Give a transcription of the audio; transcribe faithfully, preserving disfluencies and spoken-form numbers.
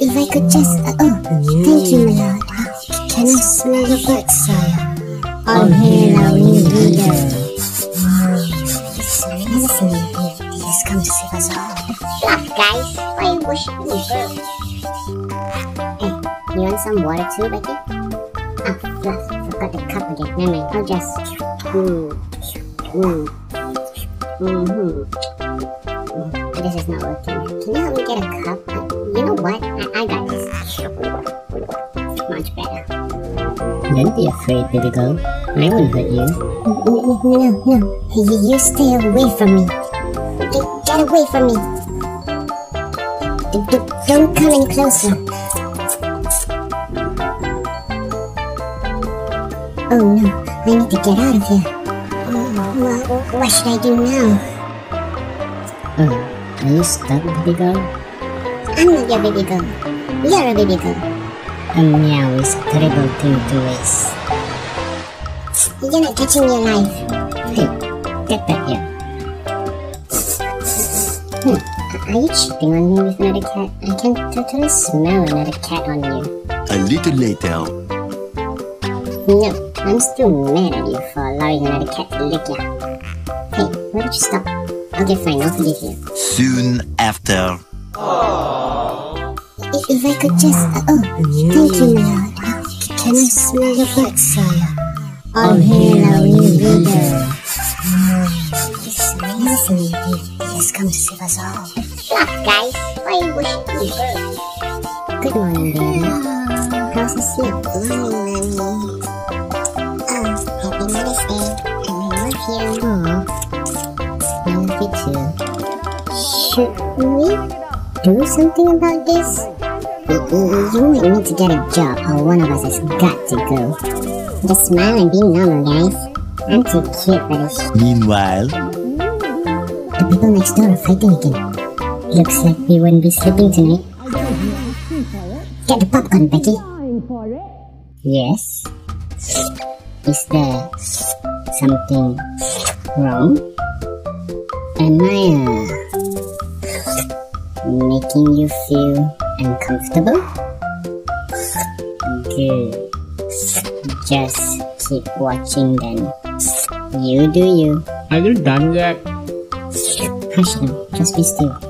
If I could just... Uh, oh, mm. Thank you, my lord. Can I smell the blood, sire? On here now, new leader. Sorry, medicine leader. He has come to save us all. Stop, guys. Why you worship me? Hey, you want some water too, Becky? Ah, oh, fluff. Forgot the cup again. Never mind. I'll just... Mmm. Mmm. Mmm-hmm. This is not working. Can you help me get a cup? You know what? I, I got this. Much better. Don't be afraid, baby girl. I won't hurt you. No, no, no. You stay away from me. Get, get away from me. D- don't come in closer. Oh no, I need to get out of here. What, what should I do now? Oh, are you stuck, baby girl? I'm not your baby girl. You're a baby girl. A meow is a terrible thing to waste. You're not catching your life. Hey, get back here. Hmm, are you cheating on me with another cat? I can totally smell another cat on you. A little later. No, I'm still mad at you for allowing another cat to lick you. Hey, why don't you stop? Okay, fine, I'll forgive you. Soon after. If I could just... Uh, oh, thank you, my lord. Can I smell the blood, sire? All hail our new leader. Medicine lady, he has come to save us all. Stop, guys. Why you worship me? Good morning, baby. How's the sleep? Good morning, mommy. Oh, happy Mother's Day. I love you. Aw. I love you too. Should we do something about this? You might need to get a job, or one of us has got to go. Just smile and be normal, guys. I'm too cute for this. Meanwhile, the people next door are fighting again. Looks like we wouldn't be sleeping tonight. Get the popcorn, Becky. Yes? Is there something wrong? Am I, uh, making you feel... uncomfortable? Good. Just keep watching then. You do you. Are you done yet? Hush now. Just be still.